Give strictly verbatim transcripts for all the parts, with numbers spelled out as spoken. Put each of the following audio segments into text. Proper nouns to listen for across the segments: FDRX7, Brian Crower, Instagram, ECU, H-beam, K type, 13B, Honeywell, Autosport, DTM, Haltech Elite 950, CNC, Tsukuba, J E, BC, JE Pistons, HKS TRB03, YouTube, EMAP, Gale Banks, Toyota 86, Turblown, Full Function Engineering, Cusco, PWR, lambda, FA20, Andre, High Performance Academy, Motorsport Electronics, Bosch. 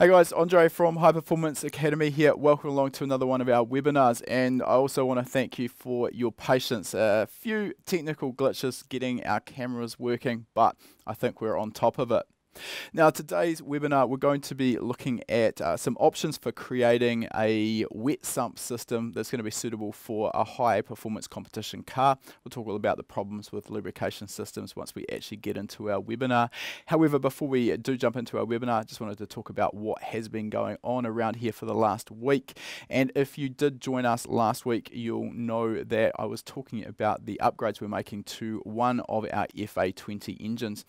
Hey guys, Andre from High Performance Academy here. Welcome along to another one of our webinars, and I also want to thank you for your patience. A few technical glitches getting our cameras working, but I think we're on top of it. Now, today's webinar, we're going to be looking at uh, some options for creating a wet sump system that's going to be suitable for a high performance competition car. We'll talk all about the problems with lubrication systems once we actually get into our webinar. However, before we do jump into our webinar, I just wanted to talk about what has been going on around here for the last week. And if you did join us last week, you'll know that I was talking about the upgrades we're making to one of our F A twenty engines.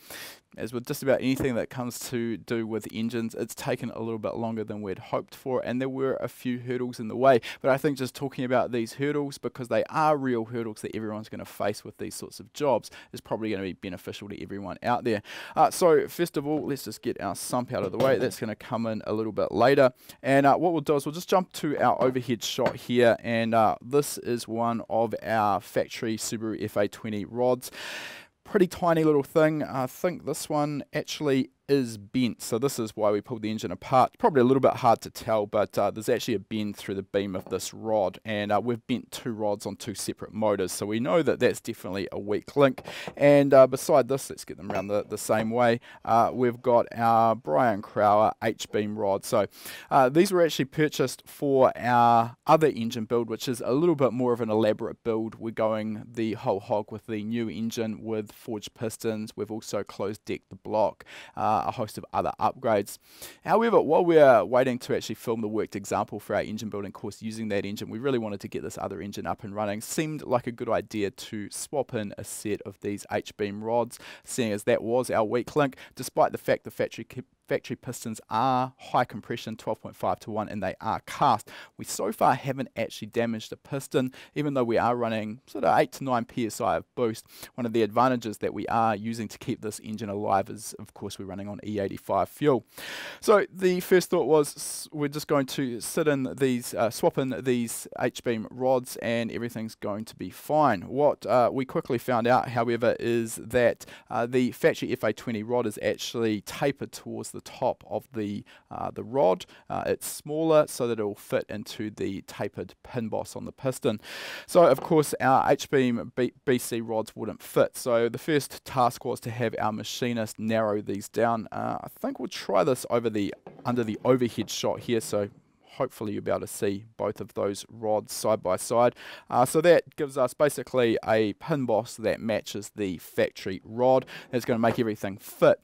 As with just about anything that comes to do with engines, it's taken a little bit longer than we'd hoped for, and there were a few hurdles in the way. But I think just talking about these hurdles, because they are real hurdles that everyone's going to face with these sorts of jobs, is probably going to be beneficial to everyone out there. Uh, so first of all, let's just get our sump out of the way. That's going to come in a little bit later. And uh, what we'll do is we'll just jump to our overhead shot here, and uh, this is one of our factory Subaru F A twenty rods. Pretty tiny little thing. I think this one actually is bent, so this is why we pulled the engine apart. Probably a little bit hard to tell, but uh, there's actually a bend through the beam of this rod, and uh, we've bent two rods on two separate motors, so we know that that's definitely a weak link. And uh, beside this, let's get them around the, the same way, uh, we've got our Brian Crower H-beam rod. So uh, these were actually purchased for our other engine build, which is a little bit more of an elaborate build. We're going the whole hog with the new engine with forged pistons. We've also closed decked the block, uh, a host of other upgrades. However, while we're waiting to actually film the worked example for our engine building course using that engine, we really wanted to get this other engine up and running. Seemed like a good idea to swap in a set of these H-beam rods, seeing as that was our weak link, despite the fact the factory Factory pistons are high compression, twelve point five to one, and they are cast. We so far haven't actually damaged the piston, even though we are running sort of eight to nine P S I of boost. One of the advantages that we are using to keep this engine alive is, of course, we're running on E eighty-five fuel. So the first thought was we're just going to sit in these, uh, swap in these H-beam rods, and everything's going to be fine. What uh, we quickly found out, however, is that uh, the factory F A twenty rod is actually tapered towards the the top of the uh, the rod. Uh, it's smaller so that it will fit into the tapered pin boss on the piston. So of course our H-beam B C rods wouldn't fit, so the first task was to have our machinist narrow these down. Uh, I think we'll try this over the under the overhead shot here, so hopefully you'll be able to see both of those rods side by side. Uh, so that gives us basically a pin boss that matches the factory rod. That's going to make everything fit.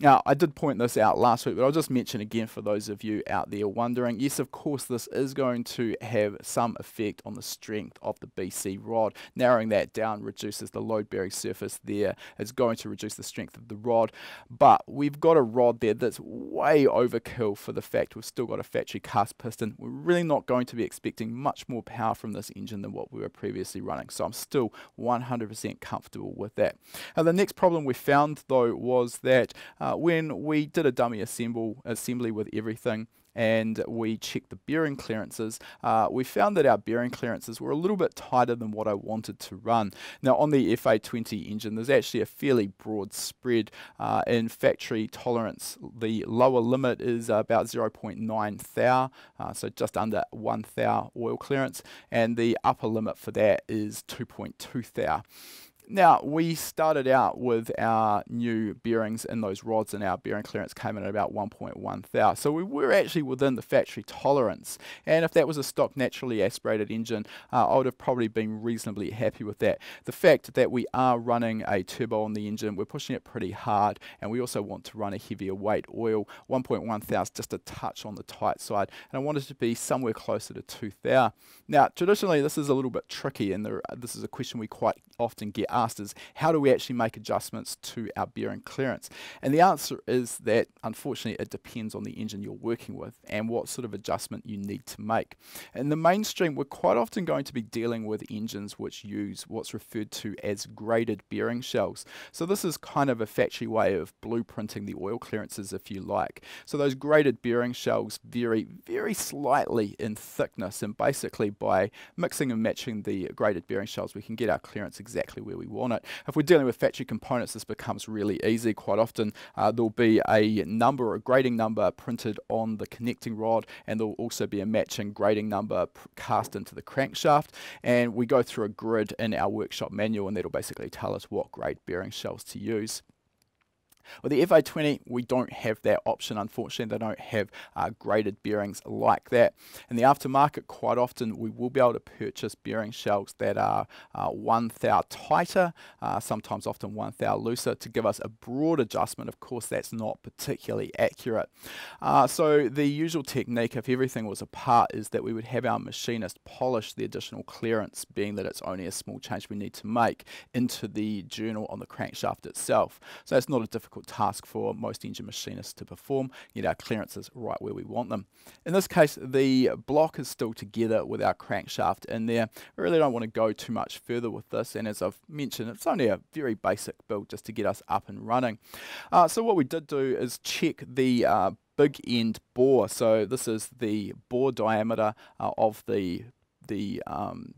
Now, I did point this out last week, but I'll just mention again for those of you out there wondering. Yes, of course, this is going to have some effect on the strength of the B C rod. Narrowing that down reduces the load-bearing surface there. It's going to reduce the strength of the rod, but we've got a rod there that's way overkill for the fact we've still got a factory cast piston. We're really not going to be expecting much more power from this engine than what we were previously running, so I'm still one hundred percent comfortable with that. Now, the next problem we found, though, was that uh, when we did a dummy assemble assembly with everything and we checked the bearing clearances, uh, we found that our bearing clearances were a little bit tighter than what I wanted to run. Now, on the F A twenty engine, there's actually a fairly broad spread. Uh, in factory tolerance, the lower limit is about zero point nine thou, uh, so just under one thou oil clearance, and the upper limit for that is two point two thou. Now, we started out with our new bearings in those rods, and our bearing clearance came in at about one point one thou. So we were actually within the factory tolerance. And if that was a stock naturally aspirated engine, uh, I would have probably been reasonably happy with that. The fact that we are running a turbo on the engine, we're pushing it pretty hard, and we also want to run a heavier weight oil. one point one thou is just a touch on the tight side, and I wanted to be somewhere closer to two thou. Now, traditionally, this is a little bit tricky, and there, this is a question we quite often get asked is, how do we actually make adjustments to our bearing clearance? And the answer is that, unfortunately, it depends on the engine you're working with and what sort of adjustment you need to make. In the mainstream, we're quite often going to be dealing with engines which use what's referred to as graded bearing shells. So this is kind of a factory way of blueprinting the oil clearances, if you like. So those graded bearing shells vary very slightly in thickness, and basically by mixing and matching the graded bearing shells, we can get our clearance exactly exactly where we want it. If we're dealing with factory components, this becomes really easy. Quite often uh, there'll be a number or a grading number printed on the connecting rod, and there'll also be a matching grading number cast into the crankshaft, and we go through a grid in our workshop manual, and that'll basically tell us what grade bearing shells to use. With the F A twenty, we don't have that option, unfortunately. They don't have uh, graded bearings like that. In the aftermarket, quite often we will be able to purchase bearing shells that are uh, one thou tighter, uh, sometimes often one thou looser, to give us a broad adjustment. Of course, that's not particularly accurate. Uh, so the usual technique, if everything was apart, is that we would have our machinist polish the additional clearance, being that it's only a small change we need to make, into the journal on the crankshaft itself. So it's not a difficult task for most engine machinists to perform, get our clearances right where we want them. In this case, the block is still together with our crankshaft in there. I really don't want to go too much further with this, and as I've mentioned, it's only a very basic build just to get us up and running. Uh, so what we did do is check the uh, big end bore. So this is the bore diameter uh, of the, the um,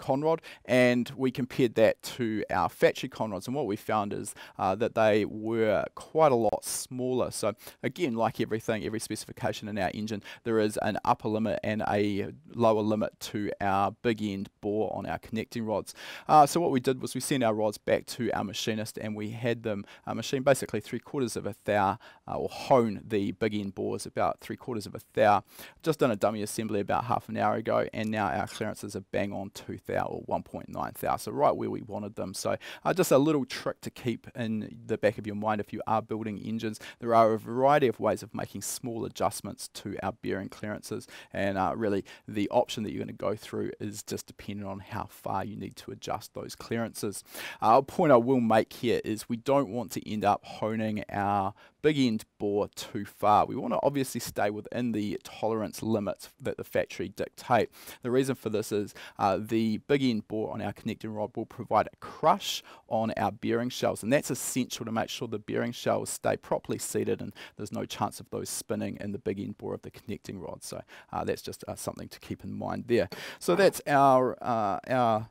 conrod, and we compared that to our factory conrods, and what we found is uh, that they were quite a lot smaller. So again, like everything, every specification in our engine, there is an upper limit and a lower limit to our big end bore on our connecting rods. Uh, so what we did was we sent our rods back to our machinist, and we had them uh, machine basically three quarters of a thou, uh, or hone the big end bores about three quarters of a thou. Just done a dummy assembly about half an hour ago, and now our clearances are bang on two thou or one point nine thou, so right where we wanted them. So uh, just a little trick to keep in the back of your mind if you are building engines. There are a variety of ways of making small adjustments to our bearing clearances, and uh, really the option that you're going to go through is just dependent on how far you need to adjust those clearances. Uh, a point I will make here is we don't want to end up honing our big end bore too far. We want to obviously stay within the tolerance limits that the factory dictate. The reason for this is uh, the big end bore on our connecting rod will provide a crush on our bearing shells, and that's essential to make sure the bearing shells stay properly seated and there's no chance of those spinning in the big end bore of the connecting rod. So uh, that's just uh, something to keep in mind there. So that's our uh, our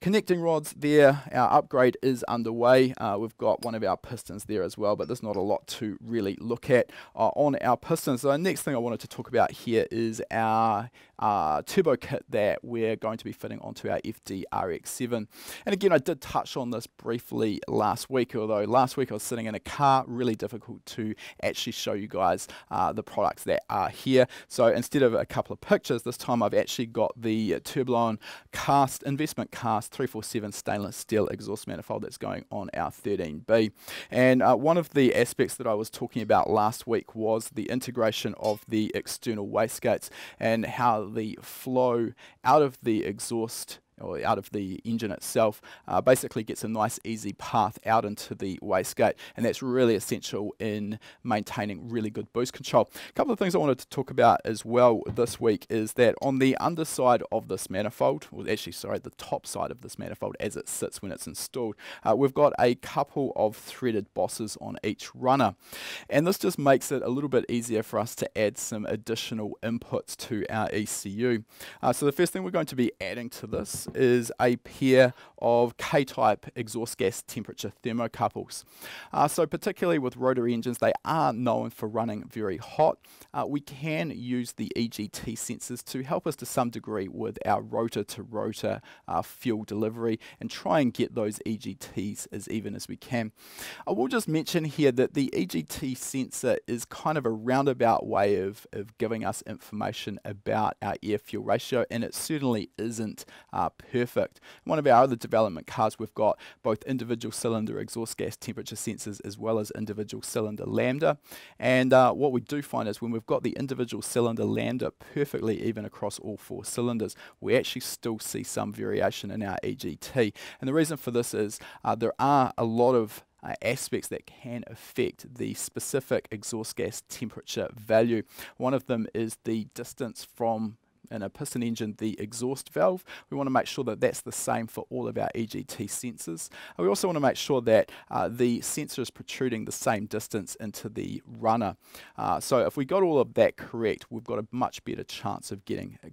connecting rods there. Our upgrade is underway. Uh, we've got one of our pistons there as well, but there's not a lot to really look at uh, on our pistons. So the next thing I wanted to talk about here is our uh, turbo kit that we're going to be fitting onto our F D R X seven. And again, I did touch on this briefly last week, although last week I was sitting in a car, really difficult to actually show you guys uh, the products that are here. So instead of a couple of pictures, this time I've actually got the Turblown cast, investment cast, three forty-seven stainless steel exhaust manifold that's going on our thirteen B. And uh, one of the aspects that I was talking about last week was the integration of the external wastegates and how the flow out of the exhaust or out of the engine itself uh, basically gets a nice easy path out into the wastegate, and that's really essential in maintaining really good boost control. A couple of things I wanted to talk about as well this week is that on the underside of this manifold, or actually sorry, the top side of this manifold as it sits when it's installed, uh, we've got a couple of threaded bosses on each runner, and this just makes it a little bit easier for us to add some additional inputs to our E C U. Uh, so the first thing we're going to be adding to this is a pair of K type exhaust gas temperature thermocouples. Uh, so particularly with rotary engines, they are known for running very hot. Uh, we can use the E G T sensors to help us to some degree with our rotor to rotor uh, fuel delivery, and try and get those E G Ts as even as we can. I will just mention here that the E G T sensor is kind of a roundabout way of, of giving us information about our air fuel ratio, and it certainly isn't uh, perfect. One of our other development cars, we've got both individual cylinder exhaust gas temperature sensors as well as individual cylinder lambda, and uh, what we do find is when we've got the individual cylinder lambda perfectly even across all four cylinders, we actually still see some variation in our E G T, and the reason for this is uh, there are a lot of Uh, aspects that can affect the specific exhaust gas temperature value. One of them is the distance from, in a piston engine, the exhaust valve. We want to make sure that that's the same for all of our E G T sensors. We also want to make sure that uh, the sensor is protruding the same distance into the runner. Uh, so if we got all of that correct, we've got a much better chance of getting a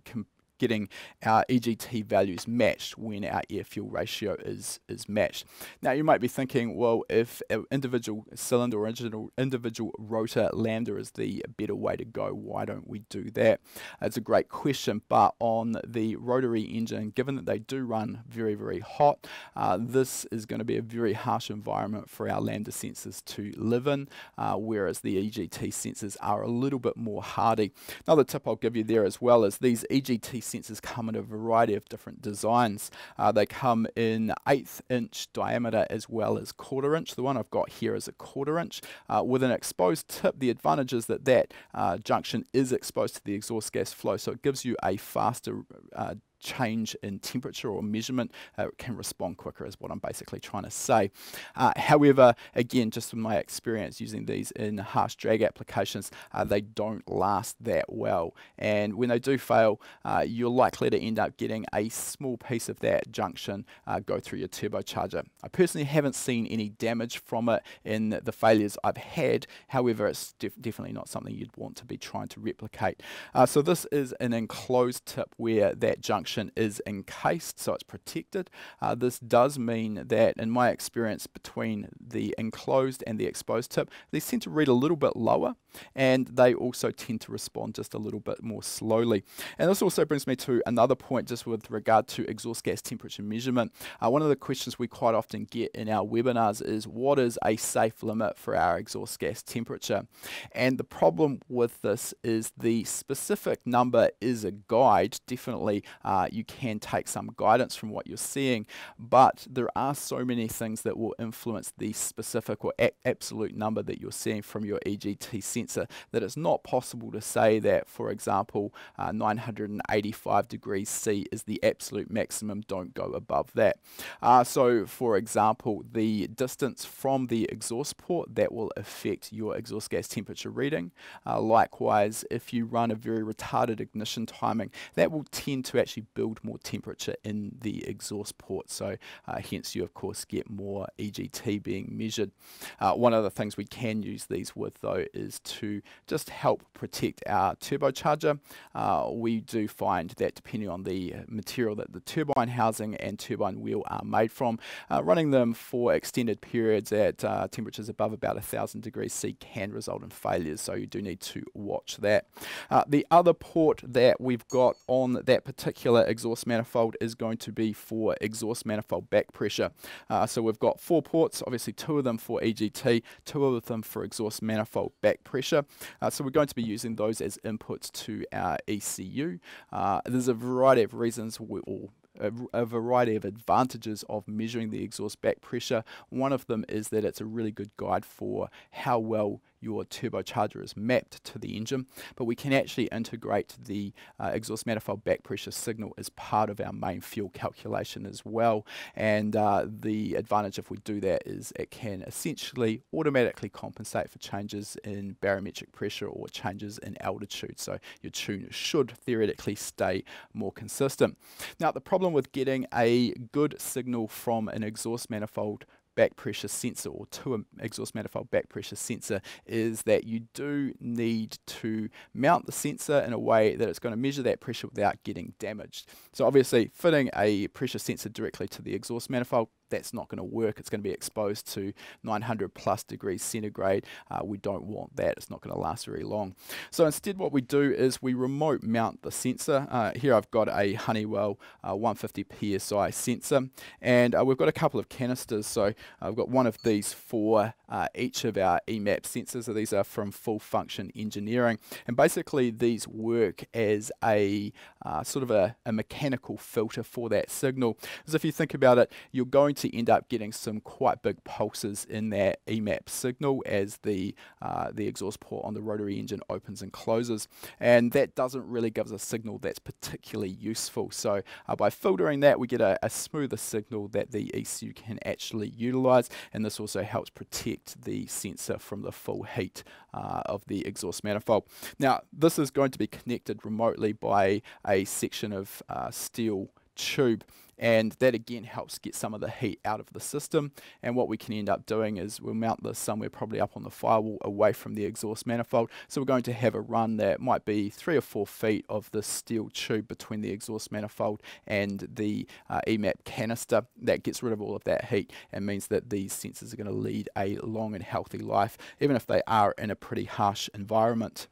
getting our E G T values matched when our air-fuel ratio is, is matched. Now you might be thinking, well, if an individual cylinder or individual rotor lambda is the better way to go, why don't we do that? It's a great question, but on the rotary engine, given that they do run very, very hot, uh, this is going to be a very harsh environment for our lambda sensors to live in, uh, whereas the E G T sensors are a little bit more hardy. Another tip I'll give you there as well is these E G T sensors come in a variety of different designs. Uh, they come in eighth inch diameter as well as quarter inch. The one I've got here is a quarter inch. Uh, with an exposed tip, the advantage is that that uh, junction is exposed to the exhaust gas flow, so it gives you a faster uh, change in temperature or measurement, uh, can respond quicker is what I'm basically trying to say. Uh, however, again, just from my experience using these in harsh drag applications, uh, they don't last that well, and when they do fail, uh, you're likely to end up getting a small piece of that junction uh, go through your turbocharger. I personally haven't seen any damage from it in the failures I've had, however it's def definitely not something you'd want to be trying to replicate. Uh, so this is an enclosed tip where that junction is encased, so it's protected. Uh, this does mean that in my experience, between the enclosed and the exposed tip, they tend to read a little bit lower, and they also tend to respond just a little bit more slowly. And this also brings me to another point just with regard to exhaust gas temperature measurement. Uh, one of the questions we quite often get in our webinars is, what is a safe limit for our exhaust gas temperature? And the problem with this is the specific number is a guide, definitely. Uh, Uh, you can take some guidance from what you're seeing, but there are so many things that will influence the specific or absolute number that you're seeing from your E G T sensor that it's not possible to say that, for example, uh, nine hundred eighty-five degrees C is the absolute maximum, don't go above that. Uh, so, for example, the distance from the exhaust port, that will affect your exhaust gas temperature reading. Uh, likewise, if you run a very retarded ignition timing, that will tend to actually build more temperature in the exhaust port, so uh, hence you of course get more E G T being measured. Uh, one of the things we can use these with though is to just help protect our turbocharger. Uh, we do find that depending on the material that the turbine housing and turbine wheel are made from, uh, running them for extended periods at uh, temperatures above about a thousand degrees C can result in failures, so you do need to watch that. Uh, the other port that we've got on that particular exhaust manifold is going to be for exhaust manifold back pressure. Uh, so we've got four ports, obviously two of them for E G T, two of them for exhaust manifold back pressure. Uh, so we're going to be using those as inputs to our E C U. Uh, there's a variety of reasons we all A, a variety of advantages of measuring the exhaust back pressure. One of them is that it's a really good guide for how well your turbocharger is mapped to the engine, but we can actually integrate the uh, exhaust manifold back pressure signal as part of our main fuel calculation as well, and uh, the advantage if we do that is it can essentially automatically compensate for changes in barometric pressure or changes in altitude, so your tune should theoretically stay more consistent. Now the problem with getting a good signal from an exhaust manifold back pressure sensor or to an exhaust manifold back pressure sensor is that you do need to mount the sensor in a way that it's going to measure that pressure without getting damaged. So obviously fitting a pressure sensor directly to the exhaust manifold, that's not going to work. It's going to be exposed to nine hundred plus degrees centigrade. Uh, we don't want that. It's not going to last very long. So instead what we do is we remote mount the sensor. Uh, here I've got a Honeywell uh, one fifty P S I sensor, and uh, we've got a couple of canisters. So I've got one of these for uh, each of our E map sensors. So these are from Full Function Engineering, and basically these work as a uh, sort of a, a mechanical filter for that signal. Because if you think about it, you're going to end up getting some quite big pulses in that E map signal as the uh, the exhaust port on the rotary engine opens and closes, and that doesn't really give us a signal that's particularly useful. So uh, by filtering that, we get a, a smoother signal that the E C U can actually utilize, and this also helps protect the sensor from the full heat uh, of the exhaust manifold. Now this is going to be connected remotely by a section of uh, steel tube, and that again helps get some of the heat out of the system. And what we can end up doing is we'll mount this somewhere probably up on the firewall away from the exhaust manifold. So we're going to have a run that might be three or four feet of the steel tube between the exhaust manifold and the uh, E MAP canister. That gets rid of all of that heat and means that these sensors are going to lead a long and healthy life, even if they are in a pretty harsh environment.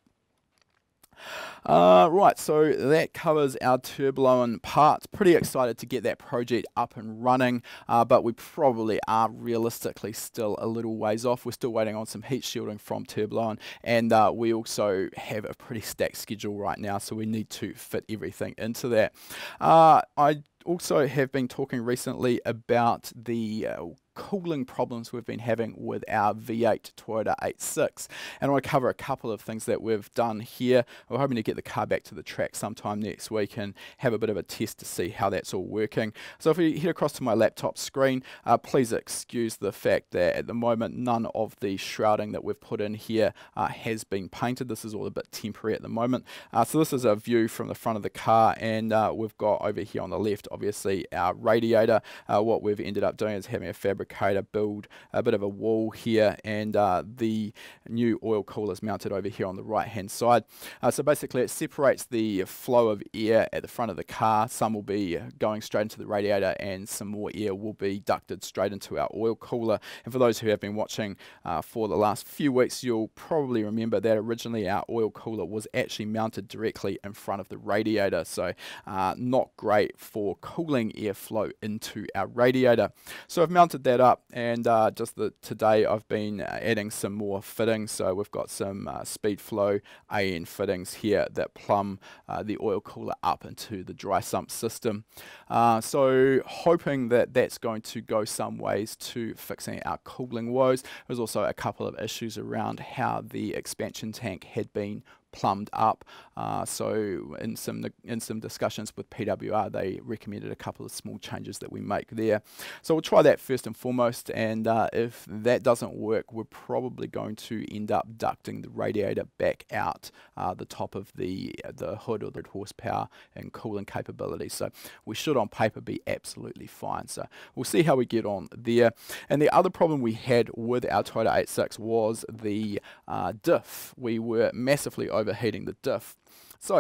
Uh, right, so that covers our Turblown part. Pretty excited to get that project up and running, uh, but we probably are realistically still a little ways off. We're still waiting on some heat shielding from Turblown, and uh, we also have a pretty stacked schedule right now, so we need to fit everything into that. Uh, I also have been talking recently about the uh, cooling problems we've been having with our V eight Toyota eighty-six, and I want to cover a couple of things that we've done here. We're hoping to get the car back to the track sometime next week and have a bit of a test to see how that's all working. So if we head across to my laptop screen, uh, please excuse the fact that at the moment none of the shrouding that we've put in here uh, has been painted. This is all a bit temporary at the moment. Uh, so this is a view from the front of the car, and uh, we've got over here on the left obviously our radiator. Uh, what we've ended up doing is having a fabric build a bit of a wall here, and uh, the new oil cooler is mounted over here on the right hand side. Uh, so basically it separates the flow of air at the front of the car. Some will be going straight into the radiator and some more air will be ducted straight into our oil cooler. And for those who have been watching uh, for the last few weeks, you'll probably remember that originally our oil cooler was actually mounted directly in front of the radiator, so uh, not great for cooling airflow into our radiator. So I've mounted that up, and uh, just the, today I've been adding some more fittings. So we've got some uh, speed flow A N fittings here that plumb uh, the oil cooler up into the dry sump system. Uh, so hoping that that's going to go some ways to fixing our cooling woes. There's also a couple of issues around how the expansion tank had been plumbed up. Uh, so in some in some discussions with P W R, they recommended a couple of small changes that we make there. So we'll try that first and foremost, and uh, if that doesn't work, we're probably going to end up ducting the radiator back out uh, the top of the the hood or the horsepower and cooling capability. So we should on paper be absolutely fine. So we'll see how we get on there. And the other problem we had with our Toyota eighty-six was the uh, diff. We were massively over overheating the diff. So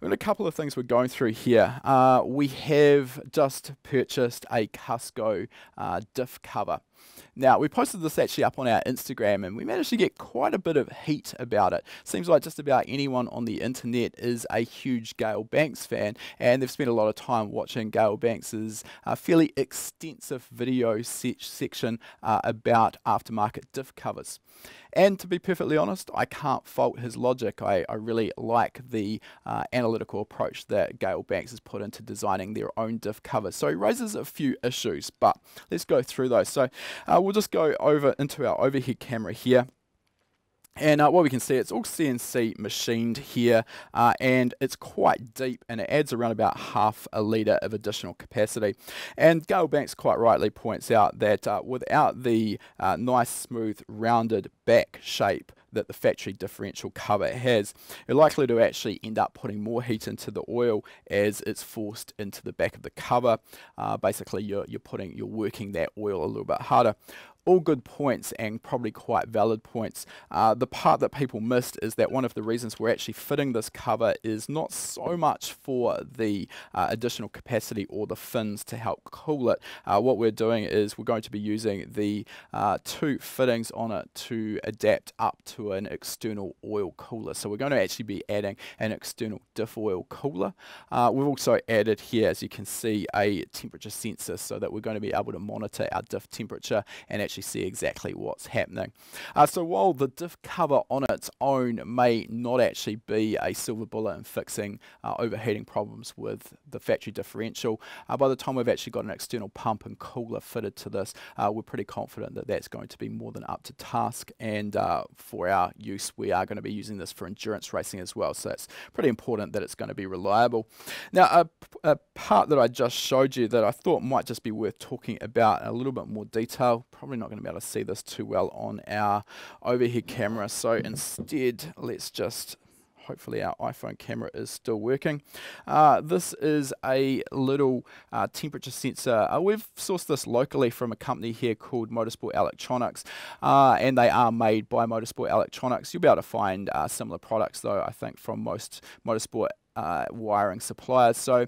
we've got a couple of things we're going through here. Uh, we have just purchased a Cusco uh, diff cover. Now, we posted this actually up on our Instagram, and we managed to get quite a bit of heat about it. Seems like just about anyone on the internet is a huge Gale Banks fan, and they've spent a lot of time watching Gale Banks's uh, fairly extensive video se section uh, about aftermarket diff covers. And to be perfectly honest, I can't fault his logic. I, I really like the uh, analytical approach that Gale Banks has put into designing their own diff covers. So he raises a few issues, but let's go through those. So Uh, we'll just go over into our overhead camera here. And uh, what we can see, it's all C N C machined here, uh, and it's quite deep, and it adds around about half a litre of additional capacity. And Gale Banks quite rightly points out that uh, without the uh, nice, smooth, rounded back shape that the factory differential cover has, you're likely to actually end up putting more heat into the oil as it's forced into the back of the cover. Uh, basically, you're, you're putting, you're working that oil a little bit harder. All good points, and probably quite valid points. Uh, the part that people missed is that one of the reasons we're actually fitting this cover is not so much for the uh, additional capacity or the fins to help cool it. Uh, what we're doing is we're going to be using the uh, two fittings on it to adapt up to an external oil cooler. So we're going to actually be adding an external diff oil cooler. Uh, we've also added here, as you can see, a temperature sensor so that we're going to be able to monitor our diff temperature and actually see exactly what's happening. Uh, so while the diff cover on its own may not actually be a silver bullet in fixing uh, overheating problems with the factory differential, uh, by the time we've actually got an external pump and cooler fitted to this, uh, we're pretty confident that that's going to be more than up to task, and uh, for our use we are going to be using this for endurance racing as well, so it's pretty important that it's going to be reliable. Now a, a part that I just showed you that I thought might just be worth talking about in a little bit more detail, probably not going to be able to see this too well on our overhead camera, so instead let's just hopefully our iPhone camera is still working. Uh, this is a little uh, temperature sensor. Uh, we've sourced this locally from a company here called Motorsport Electronics, uh, and they are made by Motorsport Electronics. You'll be able to find uh, similar products though, I think, from most motorsport Uh, wiring suppliers. So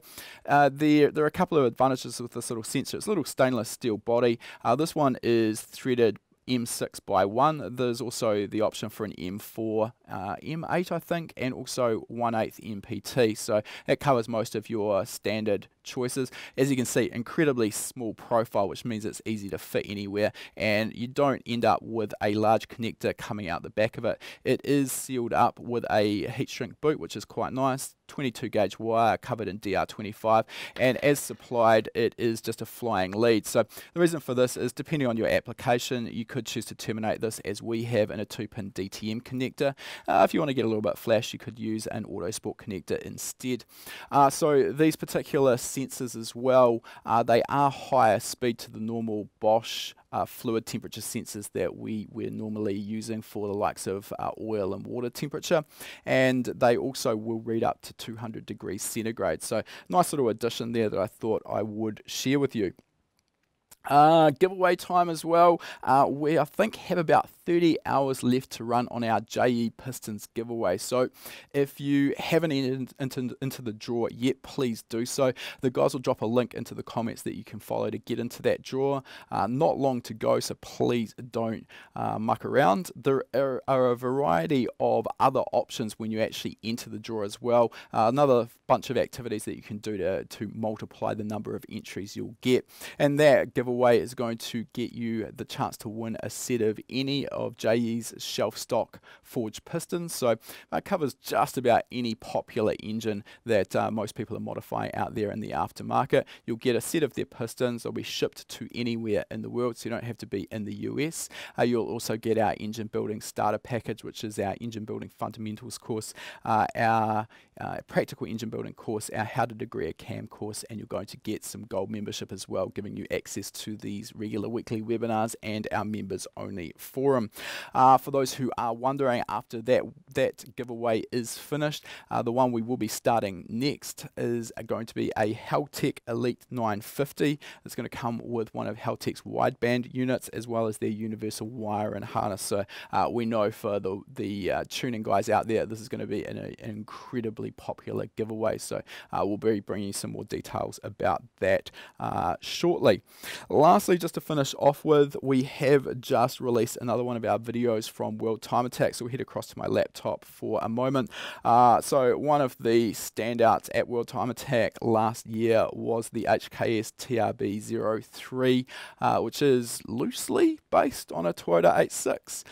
uh, there, there are a couple of advantages with this little sensor. It's a little stainless steel body. Uh, this one is threaded M six by one. There's also the option for an M four, uh, M eight I think, and also one eighth M P T. So it covers most of your standard choices. As you can see, incredibly small profile, which means it's easy to fit anywhere, and you don't end up with a large connector coming out the back of it. It is sealed up with a heat shrink boot, which is quite nice. twenty-two gauge wire covered in D R twenty-five, and as supplied it is just a flying lead. So the reason for this is, depending on your application, you could choose to terminate this as we have in a two pin D T M connector. Uh, if you want to get a little bit flash, you could use an Autosport connector instead. Uh, so these particular sensors as well, uh, they are higher speed to the normal Bosch Uh, fluid temperature sensors that we, we're normally using for the likes of uh, oil and water temperature, and they also will read up to two hundred degrees centigrade. So nice little addition there that I thought I would share with you. Uh, giveaway time as well. Uh, we I think have about thirty hours left to run on our J E Pistons giveaway. So if you haven't entered into, into the draw yet, please do so. The guys will drop a link into the comments that you can follow to get into that draw. Uh, not long to go, so please don't uh, muck around. There are, are a variety of other options when you actually enter the draw as well. Uh, another bunch of activities that you can do to, to multiply the number of entries you'll get. And that giveaway is going to get you the chance to win a set of any of J E's shelf stock forged pistons. So that covers just about any popular engine that uh, most people are modifying out there in the aftermarket. You'll get a set of their pistons. They'll be shipped to anywhere in the world, so you don't have to be in the U S. Uh, you'll also get our engine building starter package, which is our engine building fundamentals course, uh, our uh, practical engine building course, our how to degree a cam course, and you're going to get some gold membership as well, giving you access to these regular weekly webinars and our members only forum. Uh, for those who are wondering, after that that giveaway is finished, uh, the one we will be starting next is going to be a Haltech Elite nine fifty. It's going to come with one of Haltech's wideband units as well as their universal wire and harness. So uh, we know for the, the uh, tuning guys out there, this is going to be an, an incredibly popular giveaway. So uh, we'll be bringing you some more details about that uh, shortly. Lastly, just to finish off with, we have just released another one One of our videos from World Time Attack, so we'll head across to my laptop for a moment. Uh, so one of the standouts at World Time Attack last year was the H K S T R B zero three, uh, which is loosely based on a Toyota eighty-six.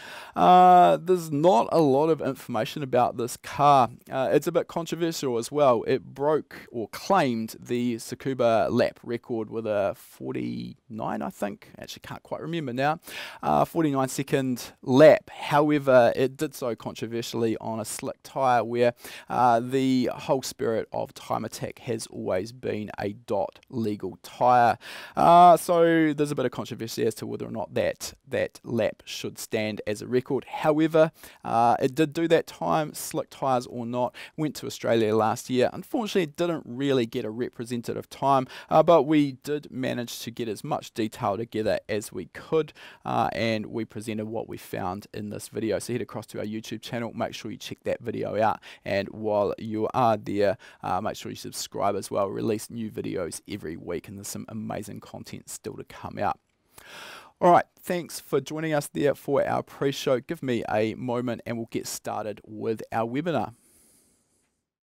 Uh, there's not a lot of information about this car. Uh, it's a bit controversial as well. It broke or claimed the Tsukuba lap record with a forty-nine, I think. Actually, can't quite remember now. Uh, forty-nine second lap. However, it did so controversially on a slick tyre, where uh, the whole spirit of Time Attack has always been a dot legal tyre. Uh, so there's a bit of controversy as to whether or not that that lap should stand as a record. However, uh, it did do that time, slick tyres or not. Went to Australia last year. Unfortunately, it didn't really get a representative time, uh, but we did manage to get as much detail together as we could, uh, and we presented what we found in this video. So head across to our YouTube channel, make sure you check that video out, and while you are there, uh, make sure you subscribe as well. Release new videos every week, and there's some amazing content still to come out. All right, thanks for joining us there for our pre-show. Give me a moment and we'll get started with our webinar.